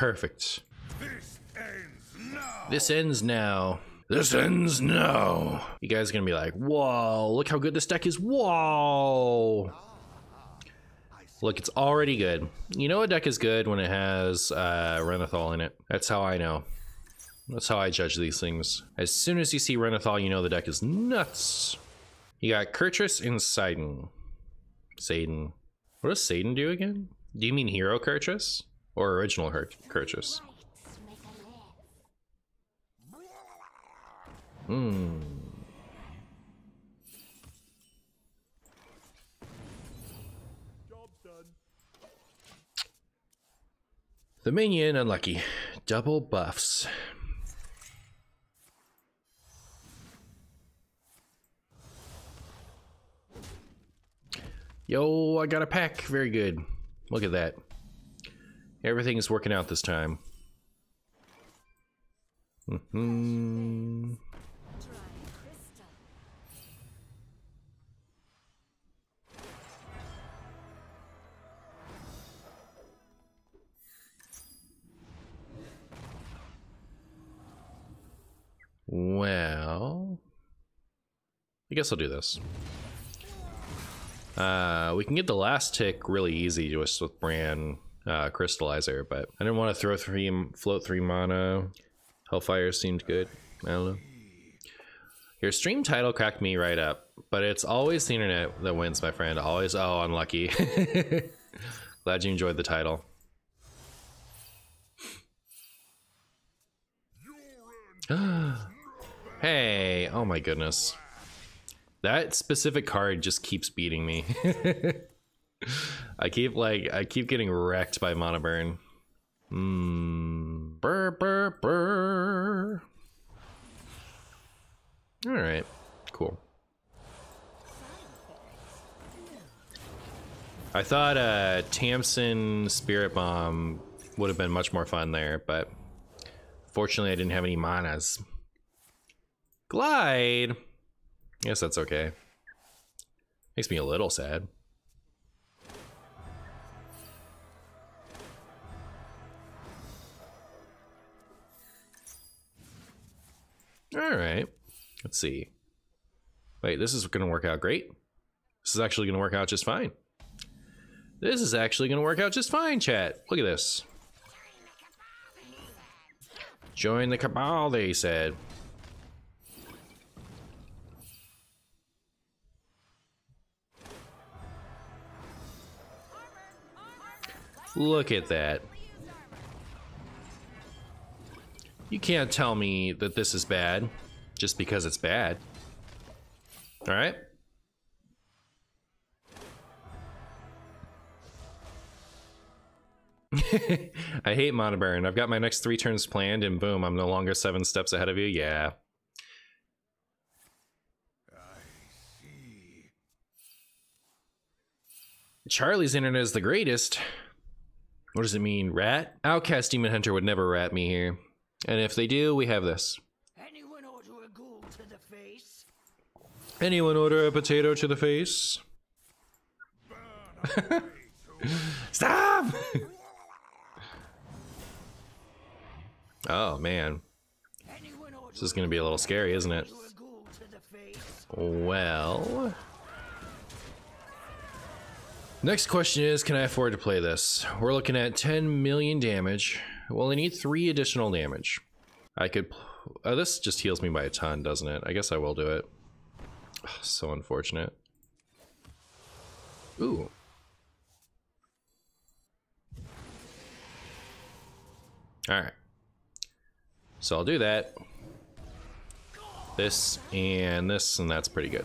Perfect. This ends now. You guys are going to be like, whoa, look how good this deck is. Whoa. Look, it's already good. You know a deck is good when it has Renathal in it. That's how I know. That's how I judge these things. As soon as you see Renathal, you know the deck is nuts. You got Kurtris and Sidon. Sidon. What does Sidon do again? Do you mean Hero Kurtris? Or original Kurtris? Hmm. The minion, unlucky. Double buffs. Yo, I got a pack. Very good. Look at that. Everything is working out this time. Mm-hmm. Well, I guess I'll do this. We can get the last tick really easy just with Brand Crystallizer, but I didn't want to throw float three mana. Hellfire seemed good. I don't know. Your stream title cracked me right up, but it's always the internet that wins, my friend. Always. Oh, unlucky. Glad you enjoyed the title. Hey, oh my goodness. That specific card just keeps beating me. I keep getting wrecked by Mana Burn. All right, cool. I thought Tamsin Spirit Bomb would have been much more fun there, but fortunately I didn't have any manas. Glide. Yes, that's okay. Makes me a little sad. Alright. Let's see. Wait, this is going to work out great. This is actually going to work out just fine. This is actually going to work out just fine, chat. Look at this. Join the cabal, they said. Look at that. You can't tell me that this is bad just because it's bad. All right. I hate Monoburn. I've got my next 3 turns planned and boom, I'm no longer 7 steps ahead of you. Yeah. I see. Charlie's internet is the greatest. What does it mean, rat? Outcast Demon Hunter would never rat me here. And if they do, we have this. Anyone order a ghoul to the face? Anyone order a potato to the face? Stop! Oh, man. This is going to be a little scary, isn't it? Well... Next question is, can I afford to play this? We're looking at 10 million damage. Well, I need 3 additional damage. I could... Oh, this just heals me by a ton, doesn't it? I guess I will do it. Oh, so unfortunate. Ooh. Alright. So I'll do that. This, and that's pretty good.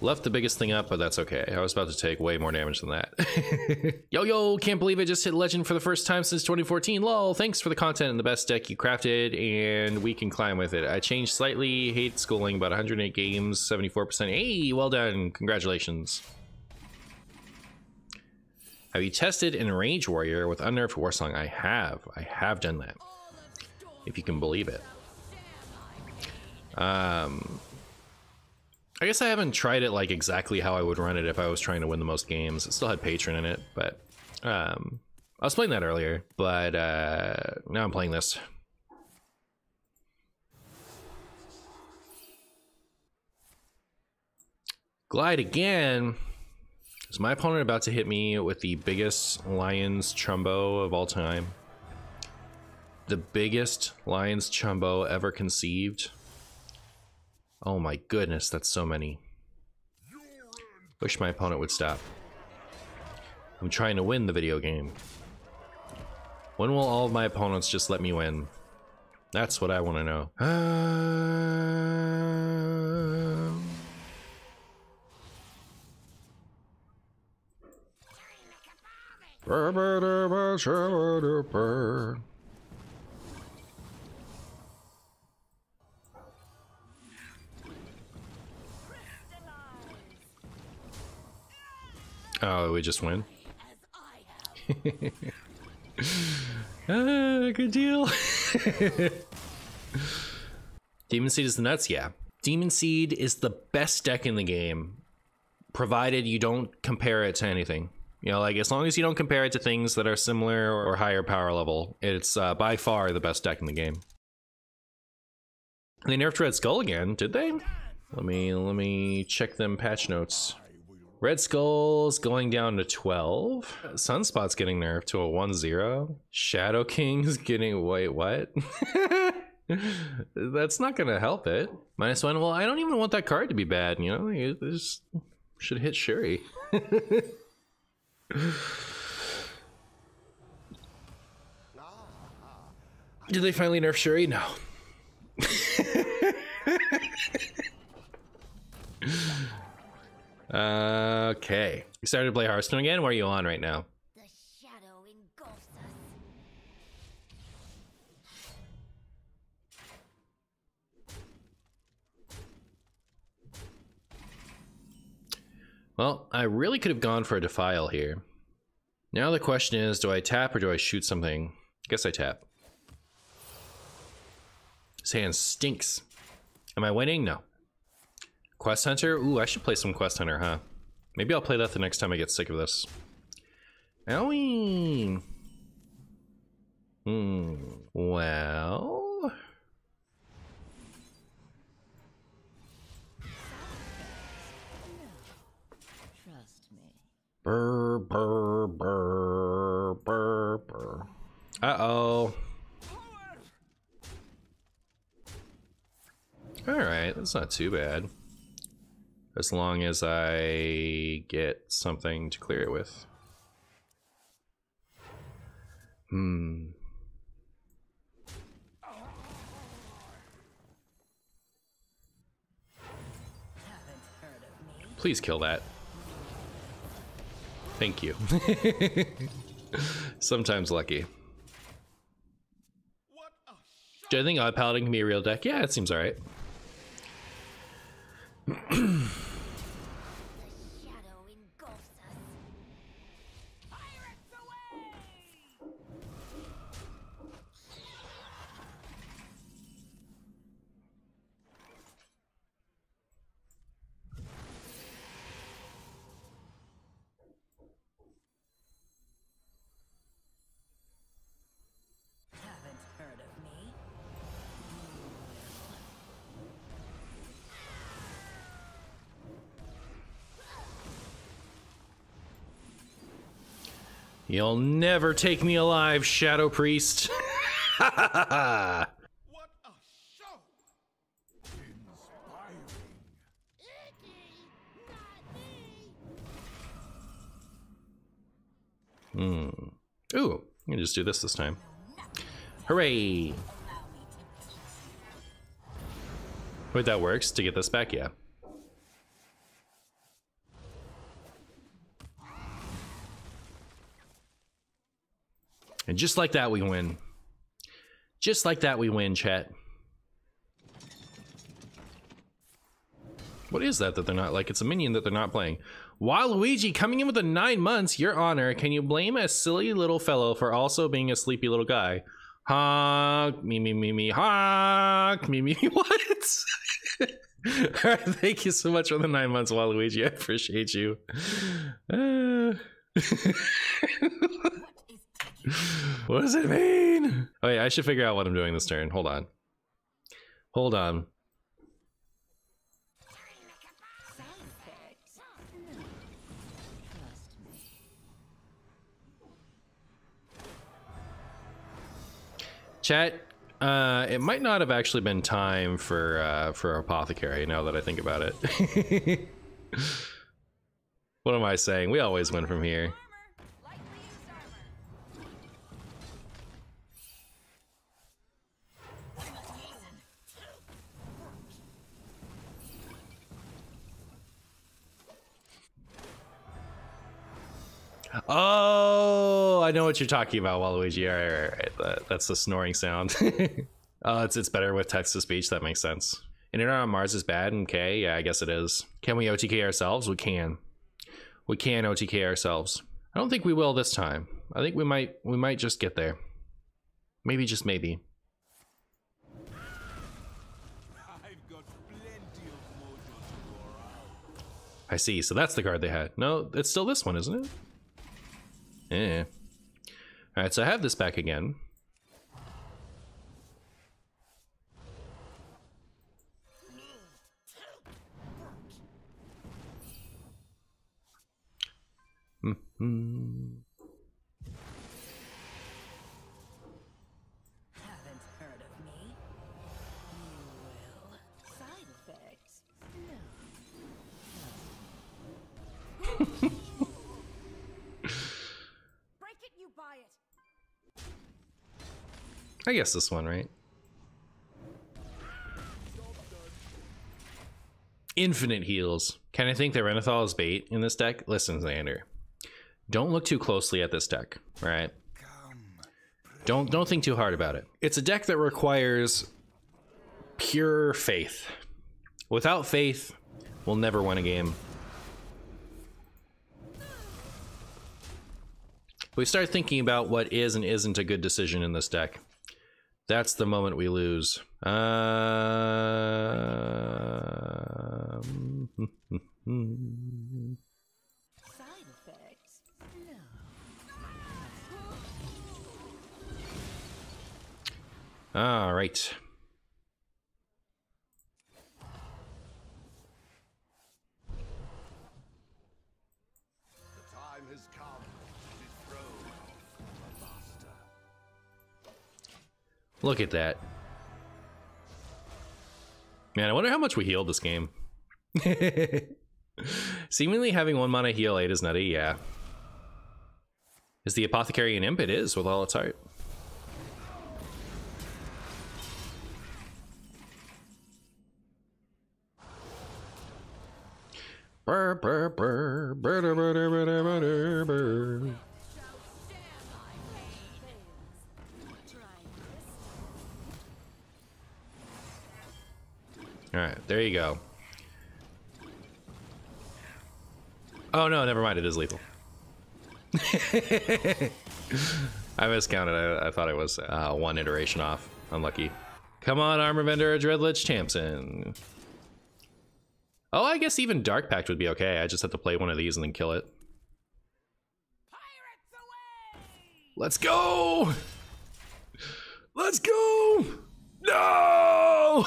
Left the biggest thing up, but that's okay. I was about to take way more damage than that. Yo, can't believe I just hit Legend for the first time since 2014. Lol, thanks for the content and the best deck you crafted, and we can climb with it. I changed slightly, hate schooling, about 108 games, 74%. Hey, well done. Congratulations. Have you tested Enrage Warrior with Unnerved Warsong? I have. I have done that. If you can believe it. I guess I haven't tried it like exactly how I would run it if I was trying to win the most games. It still had Patron in it, but I was playing that earlier, but now I'm playing this. Glide again. Is my opponent about to hit me with the biggest Lions Chumbo of all time? The biggest Lions Chumbo ever conceived. Oh my goodness, that's so many. Wish my opponent would stop. I'm trying to win the video game. When will all of my opponents just let me win? That's what I want to know. Oh, we just win. Ah, good deal. Demon Seed is the nuts, yeah. Demon Seed is the best deck in the game, provided you don't compare it to anything. You know, like, as long as you don't compare it to things that are similar or higher power level, it's by far the best deck in the game. They nerfed Red Skull again, did they? Let me check them patch notes. Red Skull's going down to 12. Sunspot's getting nerfed to a 1-0. Shadow King's getting, wait, what? That's not gonna help it. -1, well, I don't even want that card to be bad, you know? It just should hit Shuri. Did they finally nerf Shuri? No. Okay. Excited to play Hearthstone again? Where are you on right now? The shadow engulfs us. Well, I really could have gone for a Defile here. Now the question is, do I tap or do I shoot something? I guess I tap. This hand stinks. Am I winning? No. Quest Hunter? Ooh, I should play some Quest Hunter, huh? Maybe I'll play that the next time I get sick of this. Owie! Hmm. Well... Trust me. Burr, burr, burr, burr, burr. Uh-oh. Alright, that's not too bad. As long as I get something to clear it with. Hmm. Please kill that. Thank you. Sometimes lucky. Do I think Odd Paladin can be a real deck? Yeah, it seems alright. You'll never take me alive, Shadow Priest. What a show! Inspiring. Hmm. Ooh, I'm gonna just do this time. Hooray! Wait, that works to get this back, yeah. And just like that, we win. Just like that, we win, chat. What is that they're not like? It's a minion that they're not playing. Waluigi coming in with a 9 months. Your honor, can you blame a silly little fellow for also being a sleepy little guy? Honk, me, honk, me, what? All right, thank you so much for the 9 months, Waluigi. I appreciate you. What does it mean? Okay, I should figure out what I'm doing this turn. Hold on. Hold on. Chat, it might not have actually been time for Apothecary, now that I think about it. What am I saying? We always win from here. Oh, I know what you're talking about, Waluigi. All right. That's the snoring sound. It's better with text-to-speech. That makes sense. Internet on Mars is bad. Okay, yeah, I guess it is. Can we OTK ourselves? We can. We can OTK ourselves. I don't think we will this time. I think we might just get there. Maybe, just maybe. I see. So that's the card they had. No, it's still this one, isn't it? Yeah. All right, so I have this back again. Haven't heard of me? You will. Side effects? No. Break it, you buy it. I guess this one, right? Infinite heals. Can I think that Renathal is bait in this deck? Listen, Xander. Don't look too closely at this deck, right? Don't think too hard about it. It's a deck that requires pure faith. Without faith, we'll never win a game. We start thinking about what is and isn't a good decision in this deck. That's the moment we lose. All right. The time has come to dethrone the master. Look at that. Man, I wonder how much we healed this game. Seemingly having one mana heal 8 is nutty, yeah. Is the Apothecary an imp? It is, with all its heart. Burr, burr, burr, burr, burr, burr, burr, burr. All right, there you go. Oh no, never mind. It is lethal. I miscounted. I thought it was one iteration off. Unlucky. Come on, Armor Vendor, Dreadlich, Tamsin. Oh, I guess even Dark Pact would be okay. I just have to play one of these and then kill it. Pirates away! Let's go! Let's go! No!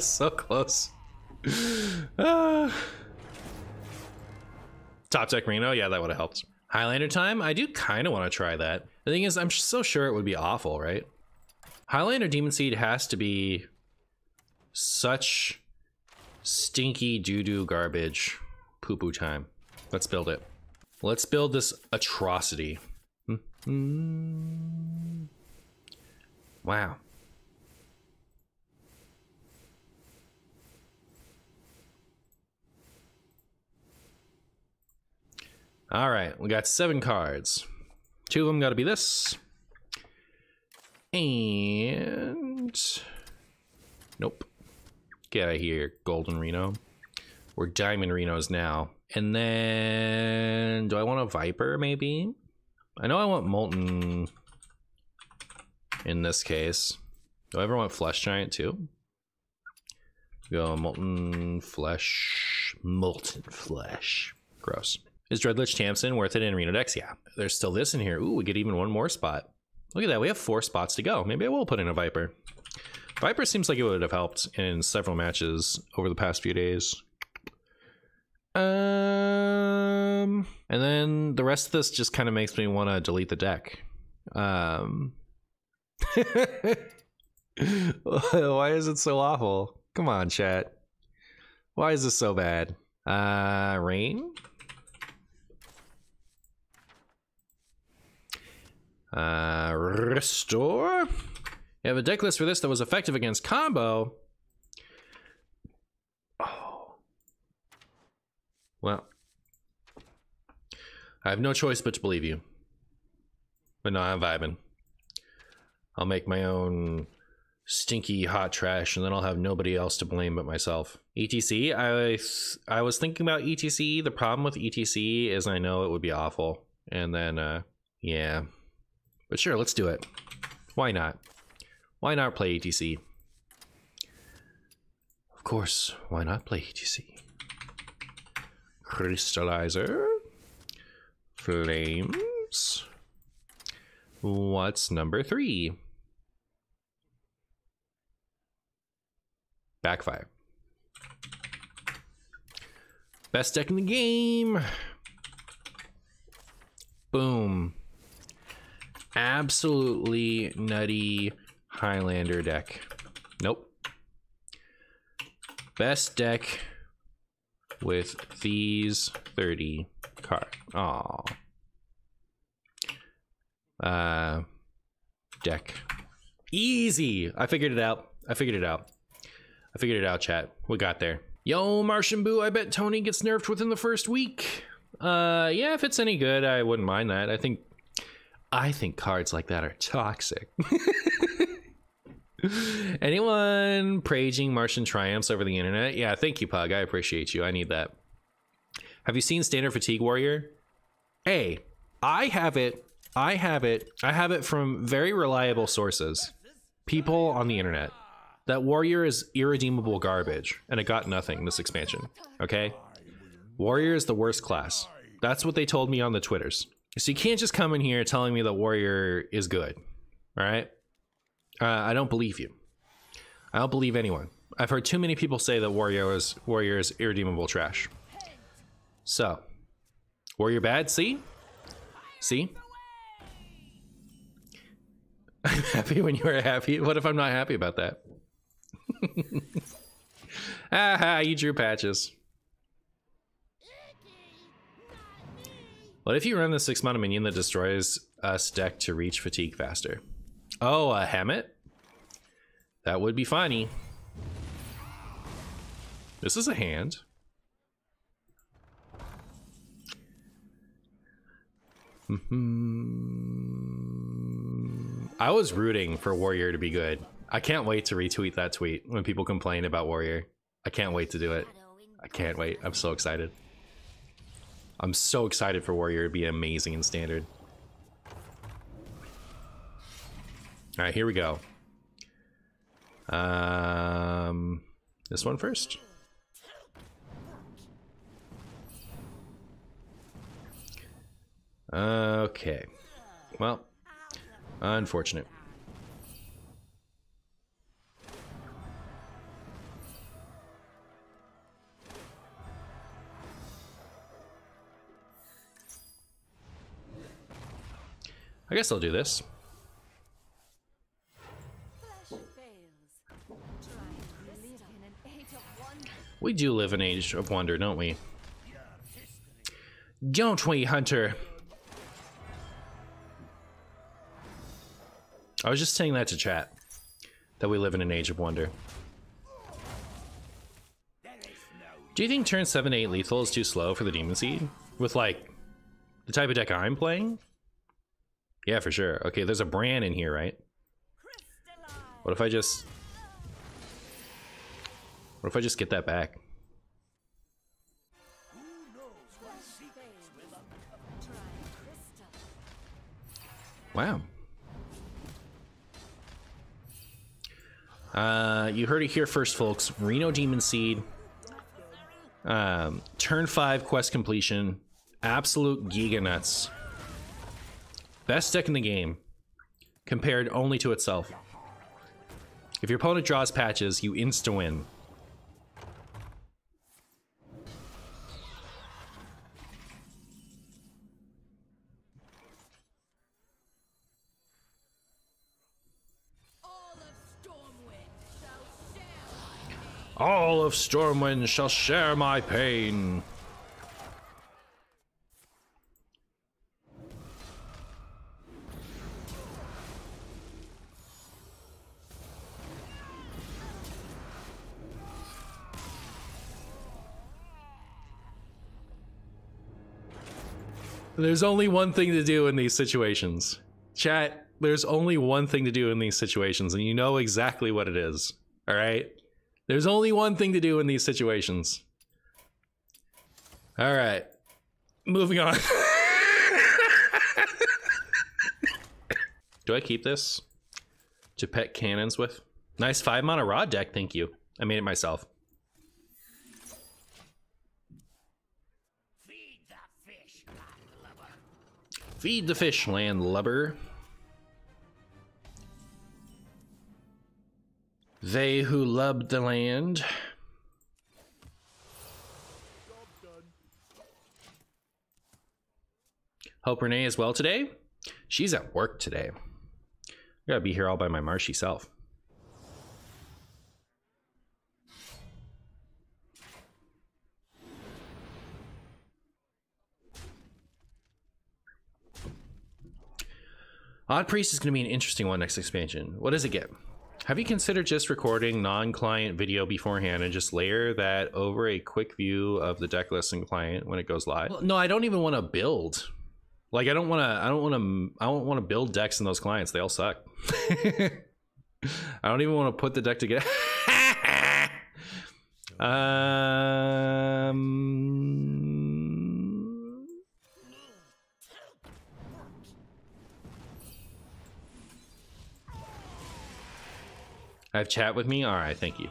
So close. Top Tech Reno? Yeah, that would have helped. Highlander time? I do kind of want to try that. The thing is, I'm so sure it would be awful, right? Highlander Demon Seed has to be such stinky doo-doo garbage poo-poo time. Let's build it. Let's build this atrocity. Mm-hmm. Wow. All right, we got 7 cards. 2 of them got to be this. And nope. Get out of here, Golden Reno. We're Diamond Renos now. And then do I want a Viper maybe? I know I want Molten in this case. Do I ever want Flesh Giant too? Go Molten Flesh. flesh, molten flesh. Gross. Is Dreadlich Tamsin worth it in Reno Dex? Yeah. There's still this in here. Ooh, we get even one more spot. Look at that. We have 4 spots to go. Maybe I will put in a Viper. Viper seems like it would have helped in several matches over the past few days. And then the rest of this just kind of makes me want to delete the deck. Why is it so awful? Come on, chat. Why is this so bad? Rain? Restore? You have a deck list for this that was effective against combo. Oh. Well. I have no choice but to believe you. But no, I'm vibing. I'll make my own stinky hot trash, and then I'll have nobody else to blame but myself. ETC? I was thinking about ETC. The problem with ETC is I know it would be awful. And then, yeah. But sure, let's do it. Why not? Why not play ETC? Of course, why not play ETC? Crystallizer. Flames. What's number 3? Backfire. Best deck in the game. Boom. Absolutely nutty Highlander deck. Nope. Best deck with these 30 cards. Aw. Deck. Easy. I figured it out. I figured it out. I figured it out, chat. We got there. Yo, Martian Boo, I bet Tony gets nerfed within the first week. Yeah, if it's any good, I wouldn't mind that. I think cards like that are toxic. Anyone praising Martian Triumphs over the internet? Yeah, thank you, Pug. I appreciate you. I need that. Have you seen Standard Fatigue Warrior? Hey, I have it. I have it. I have it from very reliable sources. People on the internet. That Warrior is irredeemable garbage, and it got nothing this expansion, okay? Warrior is the worst class. That's what they told me on the Twitters. So you can't just come in here telling me that Warrior is good, all right? I don't believe you. I don't believe anyone. I've heard too many people say that Warrior is irredeemable trash. So, Warrior bad, see? See? I'm happy when you are happy. What if I'm not happy about that? Aha, you drew Patches. What if you run the 6 mana minion that destroys us deck to reach fatigue faster? Oh, a Hemet? That would be funny. This is a hand. I was rooting for Warrior to be good. I can't wait to retweet that tweet when people complain about Warrior. I can't wait to do it. I can't wait. I'm so excited. I'm so excited for Warrior to be amazing in Standard. All right, here we go. This one first. Okay. Well, unfortunate. I guess I'll do this. We do live in Age of Wonder, don't we? Don't we, Hunter? I was just saying that to chat. That we live in an Age of Wonder. Do you think turn 7 to 8 lethal is too slow for the Demon Seed? With, like, the type of deck I'm playing? Yeah, for sure. Okay, there's a Brand in here, right? What if I just get that back? Wow. You heard it here first, folks. Reno Demon Seed Turn 5 quest completion. Absolute giga nuts. Best deck in the game, compared only to itself. If your opponent draws patches, you insta-win. All of Stormwind shall share my pain. There's only one thing to do in these situations. Chat, there's only one thing to do in these situations, and you know exactly what it is. All right? There's only one thing to do in these situations. All right. Moving on. Do I keep this to pet cannons with? Nice 5-mana raw deck, thank you. I made it myself. Feed the fish, landlubber. They who love the land. Hope Renee is well today. She's at work today. I gotta be here all by my marshy self. Odd Priest is gonna be an interesting one next expansion. What does it get? Have you considered just recording non-client video beforehand and just layer that over a quick view of the deck list and client when it goes live? Well, no, I don't even want to build. Like, I don't want to build decks in those clients. They all suck. I don't even want to put the deck together. I have chat with me? Alright, thank you.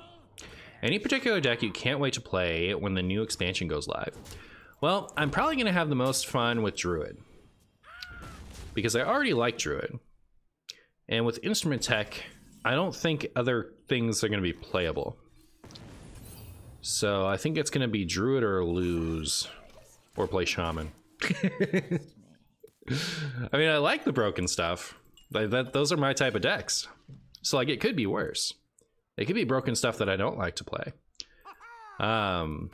Any particular deck you can't wait to play when the new expansion goes live? Well, I'm probably going to have the most fun with Druid, because I already like Druid. And with Instrument Tech, I don't think other things are going to be playable. So I think it's going to be Druid or lose, or play Shaman. I mean, I like the broken stuff. Those are my type of decks. So, like, it could be worse. It could be broken stuff that I don't like to play. But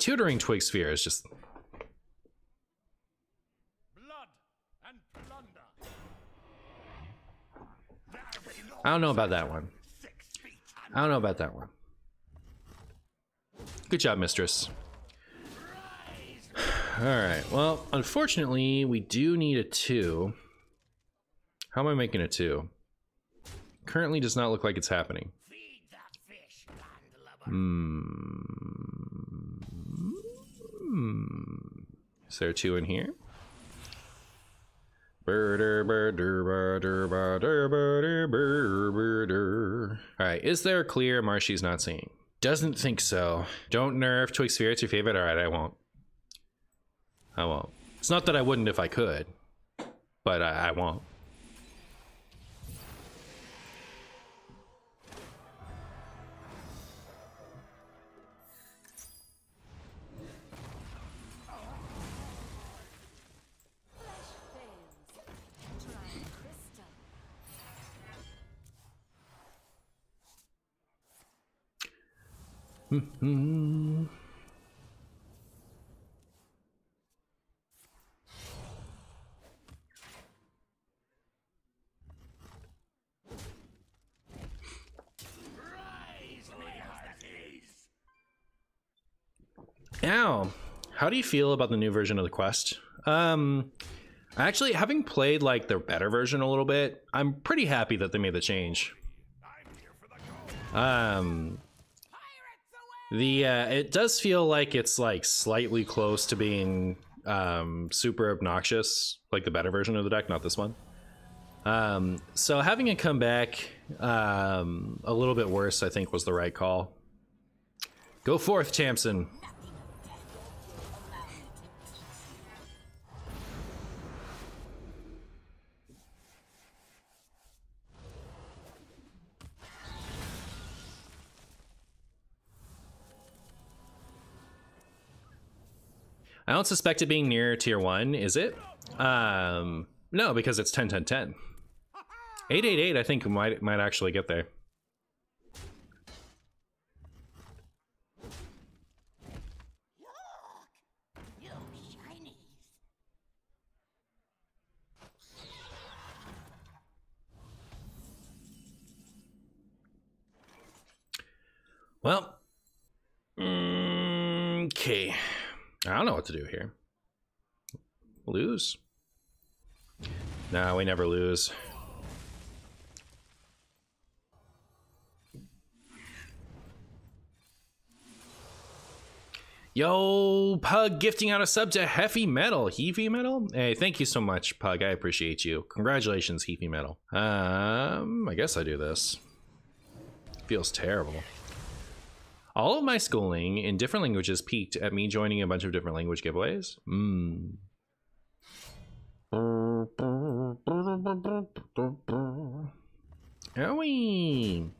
tutoring Twig Sphere is just... Blood and plunder. I don't know about that one. I don't know about that one. Good job, mistress. Alright, well, unfortunately, we do need a 2. How am I making a 2? Currently does not look like it's happening. Is there a 2 in here? Alright, is there a clear Marshy's not seeing? Doesn't think so. Don't nerf Twig Sphere, it's your favorite? Alright, I won't. I won't. It's not that I wouldn't if I could, but I won't. Mm-hmm. Ow. How do you feel about the new version of the quest? Actually, having played like the better version a little bit, I'm pretty happy that they made the change. It does feel like it's like slightly close to being super obnoxious, like the better version of the deck, not this one. So having it come back a little bit worse, I think, was the right call. Go forth, Tamsin. I don't suspect it being near tier 1, is it? No, because it's 10, 10, 10. 888, I think, might actually get there. Well, okay. I don't know what to do here. Lose? No, we never lose. Yo, Pug gifting out a sub to Heffy Metal. Heffy Metal? Hey, thank you so much, Pug. I appreciate you. Congratulations, Heffy Metal. I guess I do this. Feels terrible. All of my schooling in different languages peaked at me joining a bunch of different language giveaways. Owie!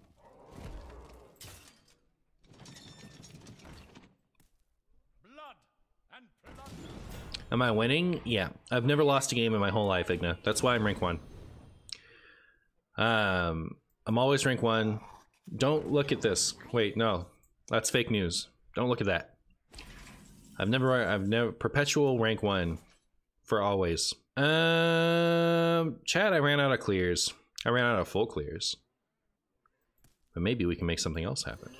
Am I winning? Yeah. I've never lost a game in my whole life, Igna. That's why I'm rank 1. I'm always rank 1. Don't look at this. Wait, no. That's fake news. Don't look at that. I've never perpetual rank 1 for always. Chat, I ran out of clears. I ran out of full clears. But maybe we can make something else happen.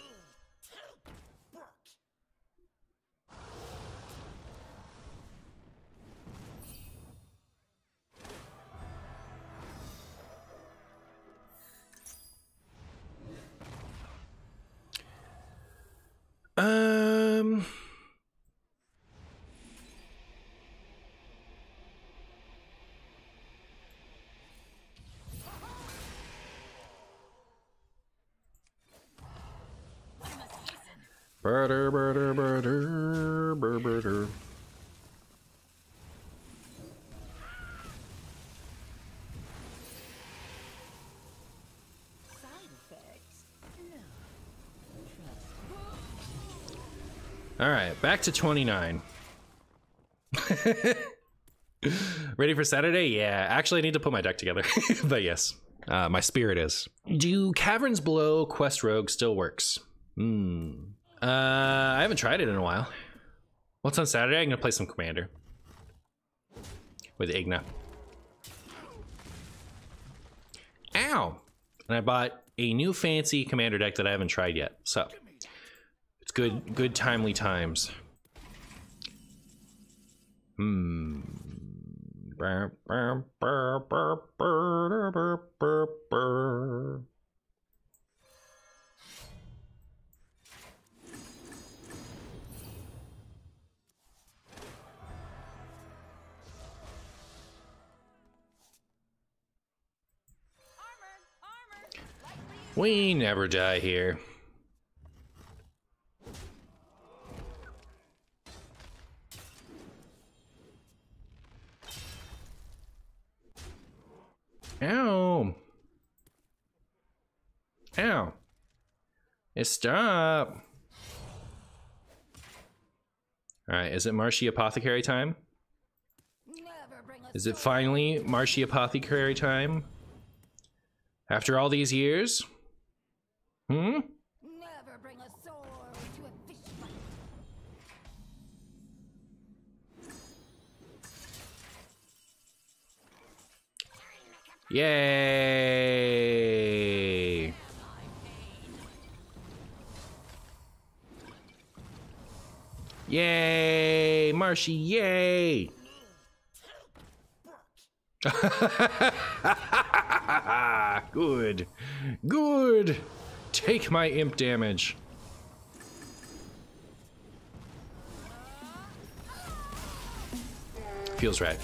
Burder. All right, back to 29. Ready for Saturday? Yeah, actually I need to put my deck together, but yes, my spirit is. Do Caverns Below Quest Rogue still works? I haven't tried it in a while. What's on Saturday? I'm gonna play some Commander with Igna. Ow! And I bought a new fancy Commander deck that I haven't tried yet, so it's good timely times. We never die here. Ow. Ow. It's stop. Alright, is it Marshy Apothecary time? Is it finally Marshy Apothecary time? After all these years? Never bring a sword to a fish fight. Yay! Yay! Marshy, yay! Good. Good. Take my imp damage. Feels right.